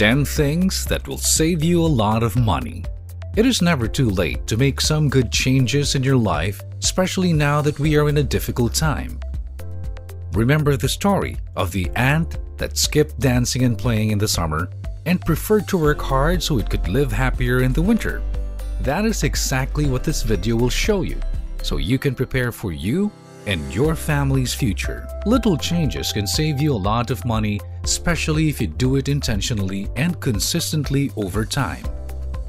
10 things that will save you a lot of money. It is never too late to make some good changes in your life, especially now that we are in a difficult time. Remember the story of the ant that skipped dancing and playing in the summer and preferred to work hard so it could live happier in the winter. That is exactly what this video will show you, so you can prepare for you and your family's future. Little changes can save you a lot of money, especially if you do it intentionally and consistently over time.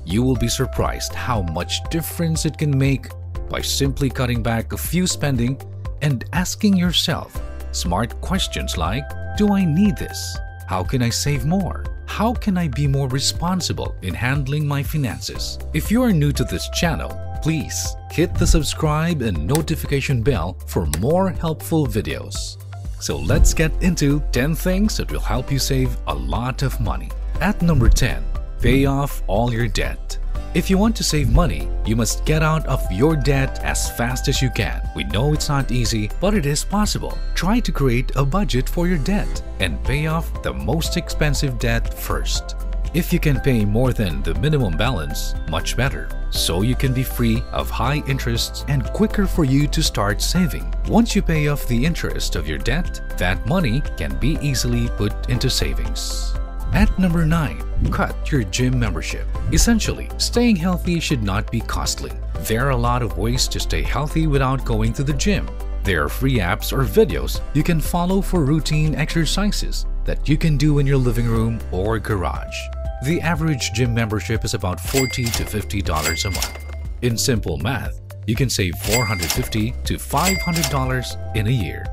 You will be surprised how much difference it can make by simply cutting back a few spending and asking yourself smart questions like, do I need this? How can I save more? How can I be more responsible in handling my finances? If you are new to this channel, please hit the subscribe and notification bell for more helpful videos. So let's get into 10 things that will help you save a lot of money. At number 10, pay off all your debt. If you want to save money, you must get out of your debt as fast as you can. We know it's not easy, but it is possible. Try to create a budget for your debt and pay off the most expensive debt first. If you can pay more than the minimum balance, much better. So you can be free of high interests and quicker for you to start saving. Once you pay off the interest of your debt, that money can be easily put into savings. At number 9, cut your gym membership. Essentially, staying healthy should not be costly. There are a lot of ways to stay healthy without going to the gym. There are free apps or videos you can follow for routine exercises that you can do in your living room or garage. The average gym membership is about $40 to $50 a month. In simple math, you can save $450 to $500 in a year.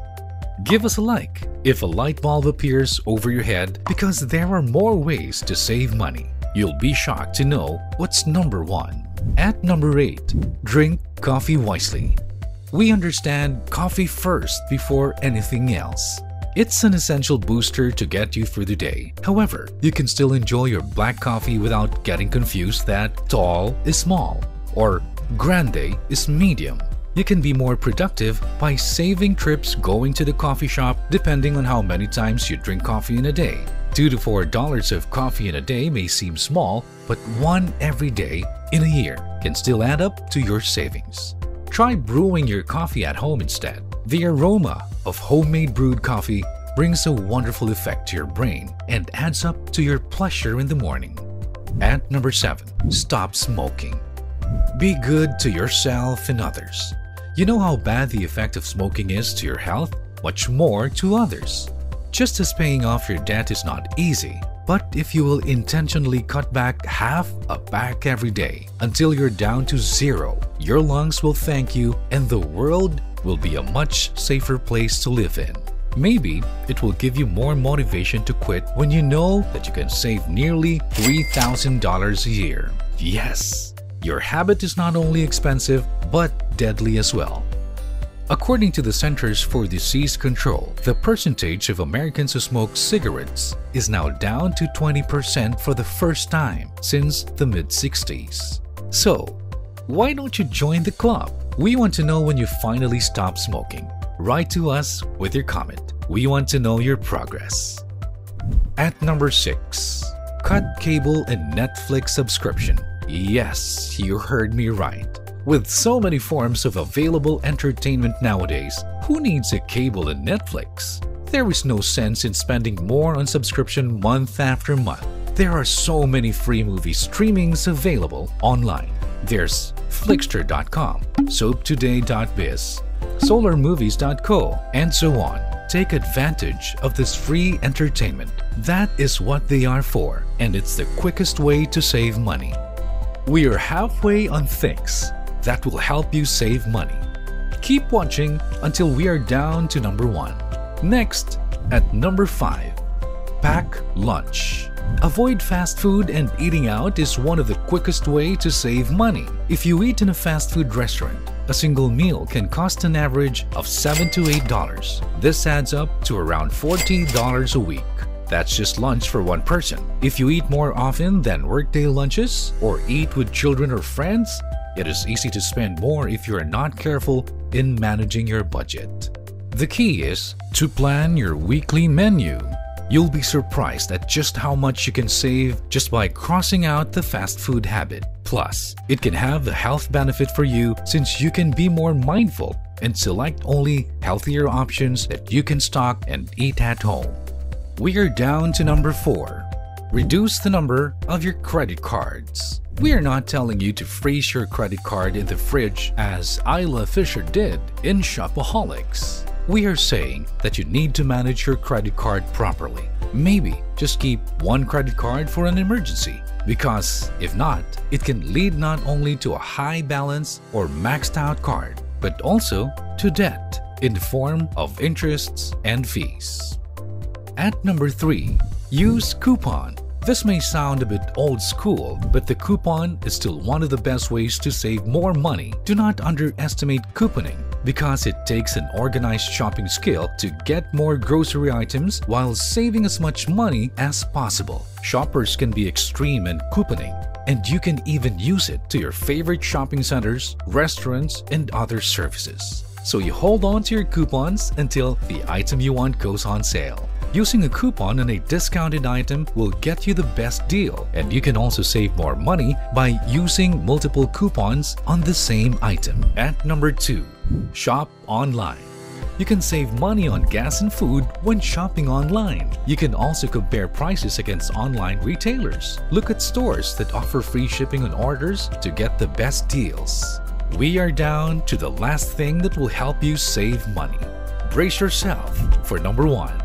Give us a like if a light bulb appears over your head, because there are more ways to save money. You'll be shocked to know what's number 1. At number 8, drink coffee wisely. We understand coffee first before anything else. It's an essential booster to get you through the day. However, you can still enjoy your black coffee without getting confused that tall is small or grande is medium. You can be more productive by saving trips going to the coffee shop depending on how many times you drink coffee in a day. $2 to $4 of coffee in a day may seem small, but one every day in a year can still add up to your savings. Try brewing your coffee at home instead. The aroma of homemade brewed coffee brings a wonderful effect to your brain and adds up to your pleasure in the morning. At number 7, stop smoking. Be good to yourself and others. You know how bad the effect of smoking is to your health, much more to others. Just as paying off your debt is not easy, but if you will intentionally cut back half a pack every day until you're down to zero, your lungs will thank you and the world will be a much safer place to live in. Maybe it will give you more motivation to quit when you know that you can save nearly $3,000 a year. Yes! Your habit is not only expensive, but deadly as well. According to the Centers for Disease Control, the percentage of Americans who smoke cigarettes is now down to 20% for the first time since the mid-60s. So, why don't you join the club? We want to know when you finally stop smoking. Write to us with your comment. We want to know your progress. At number 6, cut cable and Netflix subscription. Yes, you heard me right. With so many forms of available entertainment nowadays, who needs a cable and Netflix? There is no sense in spending more on subscription month after month. There are so many free movie streamings available online. There's Flixture.com, SoapToday.biz, SolarMovies.co, and so on. Take advantage of this free entertainment. That is what they are for, and it's the quickest way to save money. We are halfway on things that will help you save money. Keep watching until we are down to number 1. Next, at number 5, pack lunch. Avoid fast food and eating out is one of the quickest way to save money. If you eat in a fast food restaurant, a single meal can cost an average of $7 to $8. This adds up to around $40 a week. That's just lunch for one person. If you eat more often than workday lunches or eat with children or friends, it is easy to spend more if you are not careful in managing your budget. The key is to plan your weekly menu. You'll be surprised at just how much you can save just by crossing out the fast food habit. Plus, it can have a health benefit for you since you can be more mindful and select only healthier options that you can stock and eat at home. We are down to number 4. Reduce the number of your credit cards. We are not telling you to freeze your credit card in the fridge as Isla Fisher did in Shopaholics. We are saying that you need to manage your credit card properly. Maybe just keep one credit card for an emergency, because if not, it can lead not only to a high balance or maxed out card, but also to debt in the form of interests and fees. At number 3, use coupon. This may sound a bit old school, but the coupon is still one of the best ways to save more money. Do not underestimate couponing, because it takes an organized shopping skill to get more grocery items while saving as much money as possible. Shoppers can be extreme in couponing, and you can even use it to your favorite shopping centers, restaurants, and other services. So you hold on to your coupons until the item you want goes on sale. Using a coupon on a discounted item will get you the best deal, and you can also save more money by using multiple coupons on the same item. At number 2, shop online. You can save money on gas and food when shopping online. You can also compare prices against online retailers. Look at stores that offer free shipping on orders to get the best deals. We are down to the last thing that will help you save money. Brace yourself for number 1.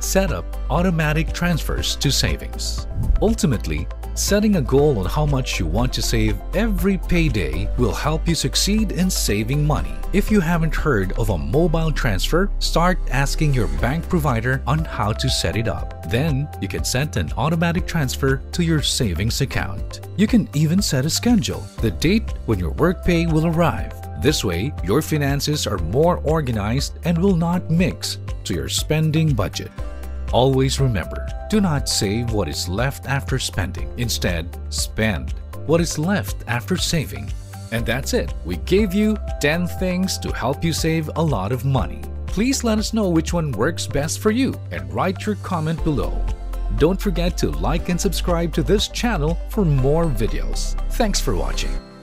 Set up automatic transfers to savings. Ultimately, setting a goal on how much you want to save every payday will help you succeed in saving money. If you haven't heard of a mobile transfer, start asking your bank provider on how to set it up. Then, you can send an automatic transfer to your savings account. You can even set a schedule, the date when your work pay will arrive. This way, your finances are more organized and will not mix to your spending budget. Always remember, do not save what is left after spending. Instead, spend what is left after saving. And that's it. We gave you 10 things to help you save a lot of money. Please let us know which one works best for you and write your comment below. Don't forget to like and subscribe to this channel for more videos. Thanks for watching.